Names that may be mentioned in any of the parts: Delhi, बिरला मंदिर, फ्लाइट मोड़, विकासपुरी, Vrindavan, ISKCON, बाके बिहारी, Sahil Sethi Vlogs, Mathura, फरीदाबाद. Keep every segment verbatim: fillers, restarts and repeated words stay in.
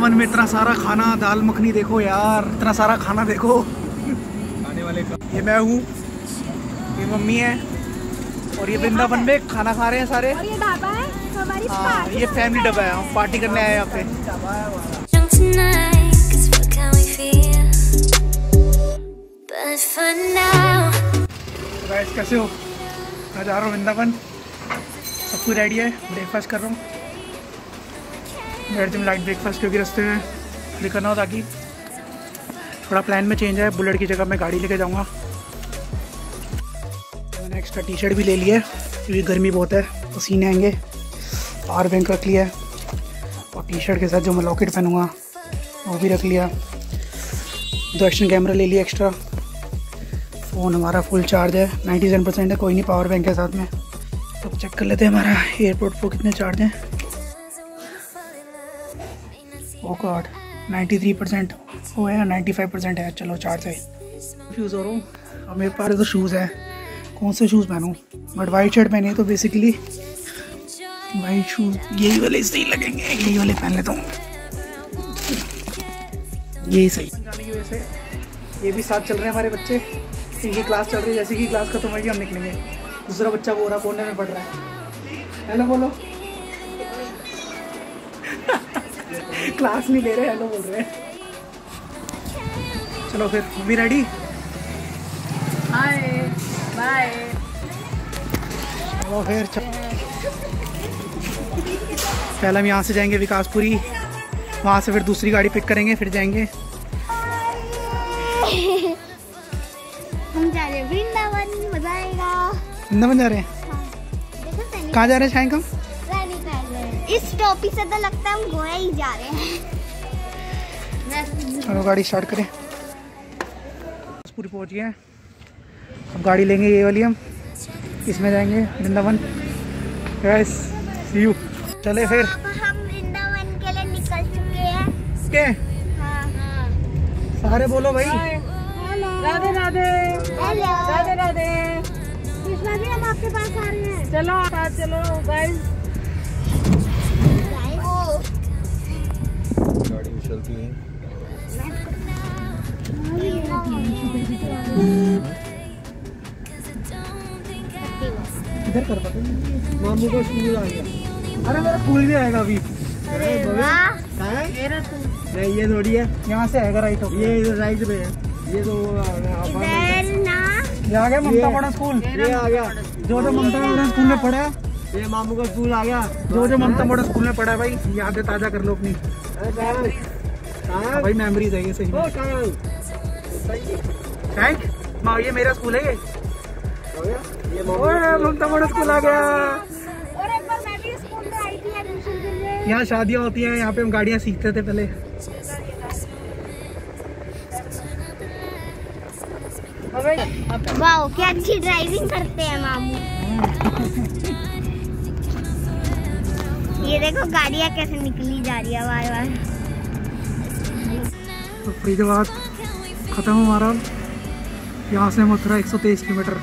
वृंदावन में इतना सारा खाना, दाल मखनी देखो यार, इतना सारा खाना देखो। खाने वाले का। ये मैं हूँ, ये मम्मी है और ये वृंदावन में खाना खा रहे हैं सारे। और ये ढाबा है हमारी, हाँ ये फैमिली ढाबा है, हम पार्टी करने आए यहाँ पे। कैसे हो? मैं जा रहा हूँ वृंदावन, सब कुछ रेडी है, ब्रेकफास्ट कर रहा हूँ। बैठते में लाइट ब्रेकफास्ट क्योंकि रास्ते में निकलना हो, ताकि थोड़ा प्लान में चेंज है। बुलेट की जगह मैं गाड़ी लेके जाऊंगा। मैंने एक्स्ट्रा टी शर्ट भी ले ली है क्योंकि गर्मी बहुत है, पसीने आएंगे। पावर बैंक रख लिया है और टी शर्ट के साथ जो मैं लॉकेट पहनूंगा वो भी रख लिया। दो एक्शन कैमरा ले लिया एक्स्ट्रा। फ़ोन हमारा फुल चार्ज है, नाइन्टी सेवन परसेंट है, कोई नहीं पावर बैंक है साथ में। तो चेक कर लेते हैं हमारा एयरपोर्ट पर कितने चार्ज हैं। Oh God, ninety three percent वो है, नाइन्टी फाइव परसेंट है। चलो चार्ज है। कंफ्यूज हो रहा हूँ। अब मेरे पास तो शूज़ है, कौन से शूज़ पहनूँ? बट वाइट शर्ट पहने तो बेसिकली वाइट शूज़ यही वाले सही लगेंगे, यही वाले पहन लेता हूँ, यही सही। जाने की वजह से ये भी साथ चल रहे हैं हमारे बच्चे, इनकी क्लास चल रही है। जैसे कि क्लास खत्म होगी हम निकलेंगे। दूसरा बच्चा बोरा कोने में पड़ रहा है, हेलो बोलो। क्लास नहीं ले रहे, हेलो बोल रहे हैं। चलो फिर, मम्मी रेडी? Hi bye. चलो फिर पहले हम यहाँ से जाएंगे विकासपुरी, वहाँ से फिर दूसरी गाड़ी पिक करेंगे, फिर जाएंगे। हम जा रहे हैं वृंदावन, मजा आएगा। वृंदावन जा रहे हैं? कहाँ जा रहे हैं शायद हम? इस टॉपी से तो लगता है हम गोवा ही जा रहे हैं। चलो गाड़ी स्टार्ट करें। पूरी पहुंच गए हैं। अब गाड़ी लेंगे ये वाली, हम इसमें जाएंगे वृंदावन। Guys C you. चले फिर, हम वृंदावन के लिए निकल चुके हैं। ओके हाँ हाँ, सारे बोलो भाई। राधे राधे राधे राधे। इस बार भी हम आपके पास आ रहे हैं। चलो साथ चलो गाइस। चलती है। इधर कर मामू का स्कूल आ गया। अरे मेरा स्कूल भी आएगा अभी। अरे नहीं ये थोड़ी है, यहाँ से आएगा राइट होकर। ये इधर राइट पे है, ये तो ये आ गया ममता पड़ा स्कूल। ये आ गया जो जो ममता पड़ा स्कूल में पढ़ा है। ये मामू का स्कूल आ गया, जो जो ममता पड़ा स्कूल में पढ़ा है। भाई यादें ताजा कर लो अपनी। भाई मेमोरीज है ये सही में। थैंक माँ, ये मेरा स्कूल है ये। ये ममता बड़ा स्कूल आ गया। और एक बार मैं भी स्कूल में आई थी एडमिशन के लिए। यहाँ शादियाँ होती हैं, यहाँ पे हम गाड़ियाँ सीखते थे पहले। वाओ क्या अच्छी ड्राइविंग करते हैं मामू। ये देखो गाड़ियाँ कैसे निकली जा रही है बार बार। तो फरीदाबाद खत्म हमारा, यहाँ से मथुरा एक सौ तेईस किलोमीटर।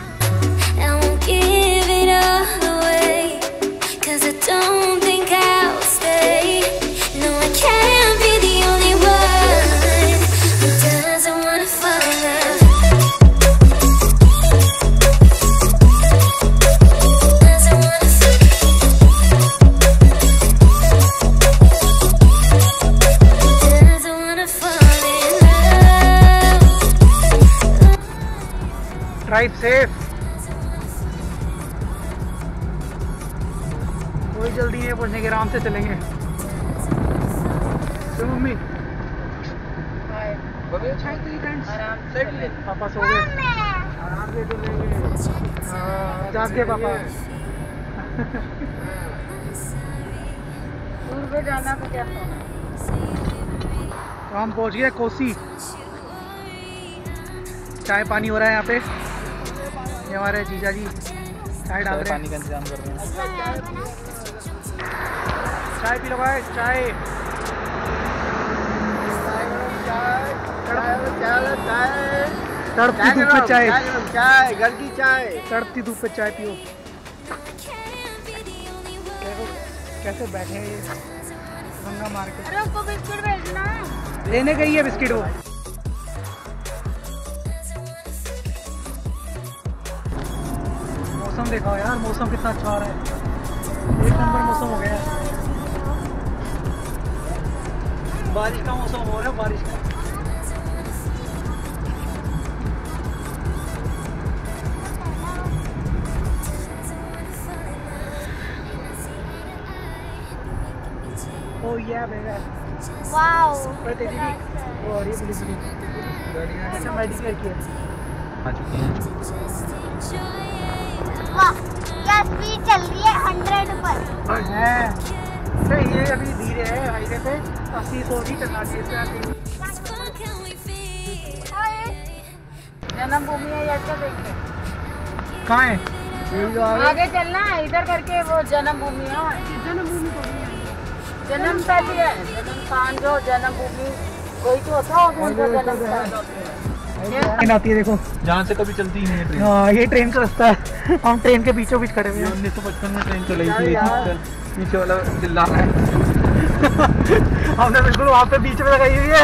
Drive safe, कोई जल्दी नहीं पहुंचने के, आराम से चलेंगे। तो मम्मी आराम से ले, पापा सो गए, आराम से चलेंगे। जागे पापा। दूर पे जाना तो क्या सोना। तो हम पहुंच गए कोसी। चाय पानी हो रहा है यहाँ पे। ये हमारे जीजा जी चाय डाल रहे हैं, पानी का इंतजाम कर रहे हैं। चाय पी लो भाई, चाय तड़पती धूप पे, चाय चाय घर की चाय, तड़पती धूप पे चाय पियो। कैसे बैठे गंगा का मार्केट। अरे उसको बिस्किट भेजना, लेने गई है बिस्किट वो। मौसम देखो यार, मौसम कितना अच्छा आ रहा है, एक नंबर मौसम हो गया है। बारिश का मौसम हो रहा है, बारिश का। Oh yeah, baby. Wow. But did you? Oh, ये पुलिस की गाड़ियाँ ऐसे मेडिकल की आ चुकी हैं। वाह, क्या स्पीड चल रही है हंड्रेड पर। और है, तो ये अभी धीरे है, हाईवे पे अस्सी सौ भी चलना चाहिए इसमें। जन्मभूमि है यार, क्या देखते हैं? कहाँ है? आगे चलना है, इधर करके वो जन्मभूमि है। जन्मभूमि को जन्म का भी है, जन्म स्थान जो जन्मभूमि कोई तो होता है उनका जन्म स्थान आती है। देखो जहाँ से कभी चलती है ट्रेन। हाँ, ये ट्रेन का रास्ता है, हम ट्रेन के बीचों बीच खड़े हुए हैं। उन्नीस सौ पचपन में ट्रेन चलाई थी, पीछे वाला जिला है। हमने बिल्कुल वहाँ पे बीच में लगाई हुई है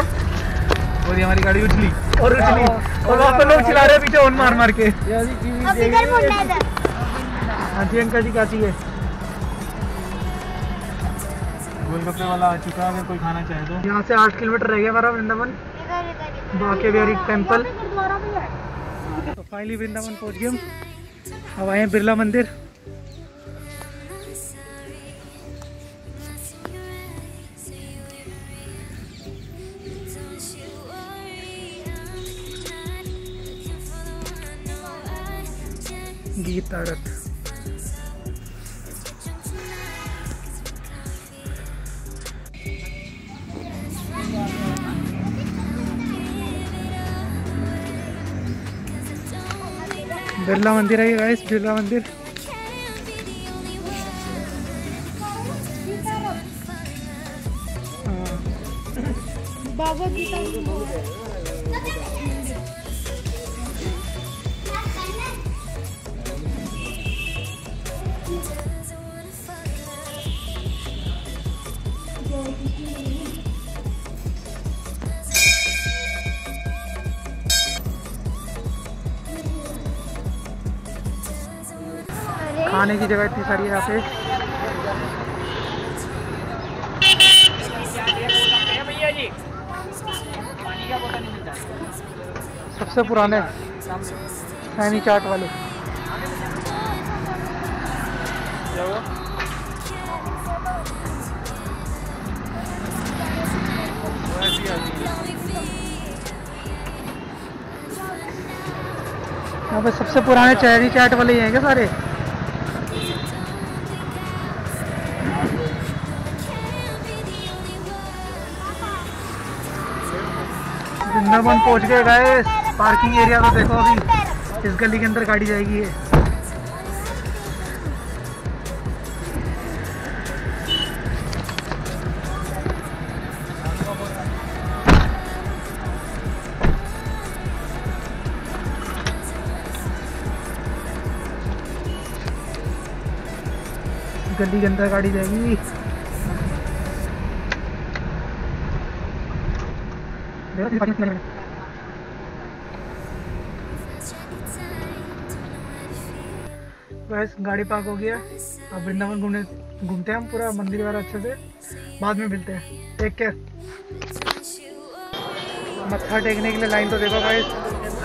और ये हमारी गाड़ी उछली और उछली और वहाँ पे लोग चिल्ला रहे हैं पीछे हॉर्न मार मार के। हाँ जी अंकल जी, क्या चाहिए? गोलगप्पे वाला आ चुका है, अगर कोई खाना चाहे तो। यहाँ से आठ किलोमीटर रह गया हमारा वृंदावन। बाके बिहारी टेम्पल। तो फाइनली वृंदावन पहुँच गए हम। अब आए हैं बिरला मंदिर। गीता रथ बिरला मंदिर है गाइस, बिरला मंदिर। भगवद गीता खाने की जगह इतनी सारी है यहाँ पे। सबसे पुराने सैनी चाट वाले। यहाँ पे सबसे पुराने सैनी चाट वाले ही हैं क्या सारे? वृंदावन पहुंच गए गाइस। पार्किंग एरिया तो देखो, अभी इस गली के अंदर गाड़ी जाएगी है। गली के अंदर गाड़ी जाएगी। बस गाड़ी पार्क हो गया। अब वृंदावन घूमने घूमते हैं हम पूरा मंदिर वगैरह अच्छे से, बाद में मिलते हैं। Take care. मत्था टेकने के लिए लाइन तो देखो गाइस। एक घंटा लाइन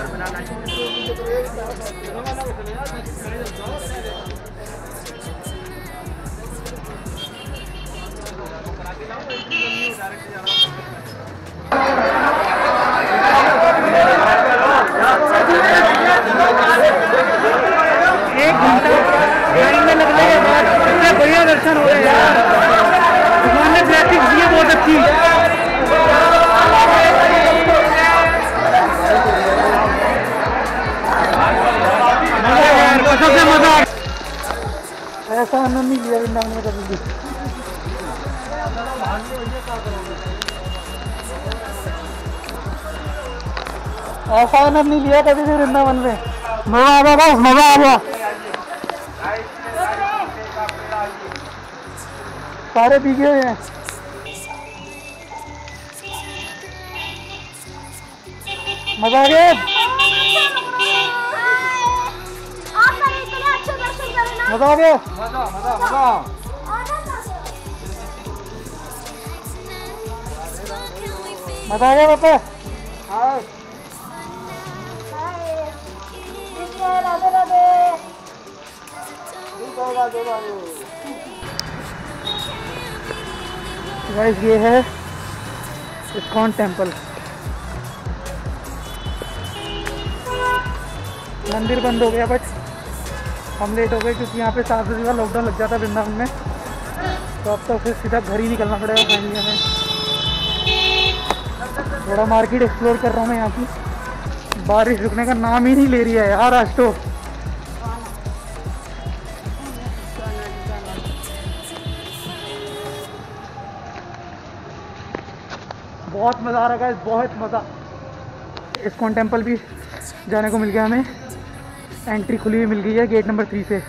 में लगने के बाद कितने बढ़िया दर्शन हो रहे हैं। भगवान ने ग्राफिक्स दिए बहुत अच्छी। सबसे मजा ऐसा आनंद नहीं लिया वृंदावन में कभी भी, ऐसा आनंद नहीं लिया कभी भी वृंदावन में। मजा आ गया बस, मजा आ गया। सारे पी गए हैं। मजा आ गया। मजा आ गया। मजा मजा मजा। मजा आ गया पापा। Hi. Hi. Radhe Radhe. Radhe Radhe. Guys ये है इस्कॉन टेम्पल। मंदिर बंद हो गया बट हम लेट हो गए क्योंकि यहाँ पे सात बजे का लॉकडाउन लग जाता है वृंदावन में, तो अब तो फिर सीधा घर ही निकलना पड़ेगा फाइनली हमें। थोड़ा मार्केट एक्सप्लोर कर रहा हूँ मैं यहाँ की। बारिश रुकने का नाम ही नहीं ले रही है यार आज तो। बहुत मज़ा आ रहा है, बहुत मज़ा। इस्कॉन टेम्पल भी जाने को मिल गया हमें। एंट्री खुली हुई मिल गई है गेट नंबर थ्री से,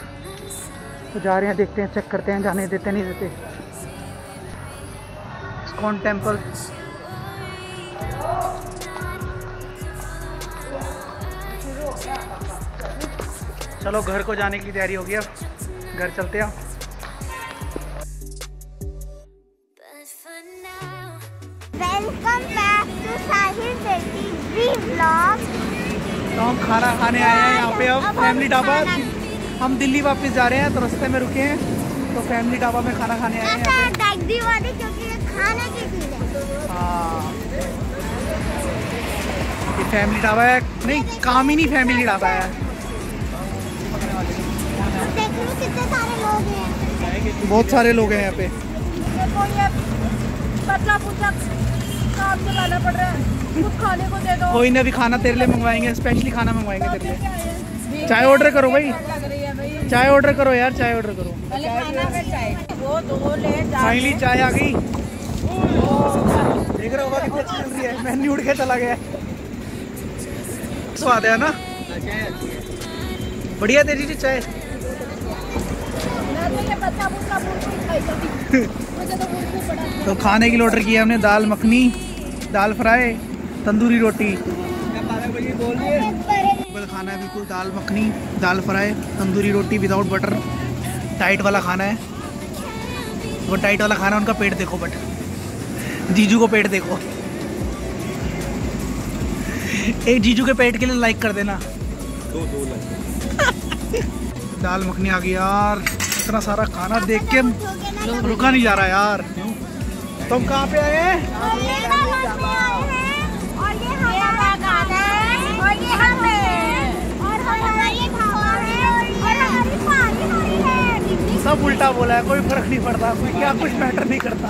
तो जा रहे हैं, देखते हैं, चेक करते हैं, जाने देते नहीं देते। इस्कॉन टेम्पल चलो घर को जाने की तैयारी हो गई, अब घर चलते हैं। Welcome back to Sahil daily vlog. तो हम खाना खाने आए हैं यहाँ पे अब, अब फैमिली ढाबा। हम दिल्ली वापस जा रहे हैं तो रास्ते में रुके हैं, तो फैमिली ढाबा में खाना खाने आए हैं। खाने की चीज़ है। हाँ ये फैमिली ढाबा है, नहीं काम ही नहीं, फैमिली ढाबा है। कितने सारे लोग हैं, बहुत सारे लोग हैं यहाँ पे। पड़ रहा है खाने को दे दो। कोई ना भी खाना तेरे लिए मंगवाएंगे, स्पेशली खाना मंगवाएंगे तेरे लिए। चाय ऑर्डर करो भाई, चाय ऑर्डर करो यार, चाय ऑर्डर करो। फाइनली चाय आ गई। देख रहे होगा कितनी अच्छी चल रही है। मैंने उड़ के चला गया, स्वाद है ना, बढ़िया तेरी जी चाय। तो खाने के लिए ऑर्डर किया हमने दाल मखनी, दाल फ्राई, तंदूरी रोटी। बिल्कुल खाना है बिल्कुल, dal makhani, dal fry, tandoori roti without butter. Tight वाला खाना है वो, टाइट वाला खाना। उनका पेट देखो, बट जीजू को पेट देखो। एक जीजू के पेट के लिए लाइक कर देना। दो दो लाइक। दाल मखनी आ गई यार। इतना सारा खाना देख के रुका नहीं जा रहा यार। तुम कहाँ पे आए हैं? सब उल्टा बोला है, कोई फर्क नहीं पड़ता, कोई क्या कुछ मैटर नहीं करता।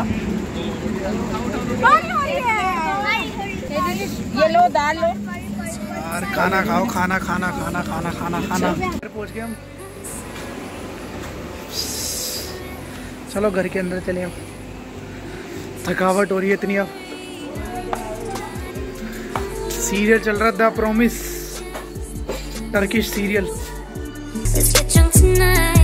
ये लो दाल लो यार। खाना खाओ, खाना खाना खाना खाना खाना खाना। घर पहुँच गए हम, चलो घर के अंदर चले हम। थकावट हो रही है इतनी। अब सीरियल चल रहा था प्रॉमिस, टर्किश सीरियल।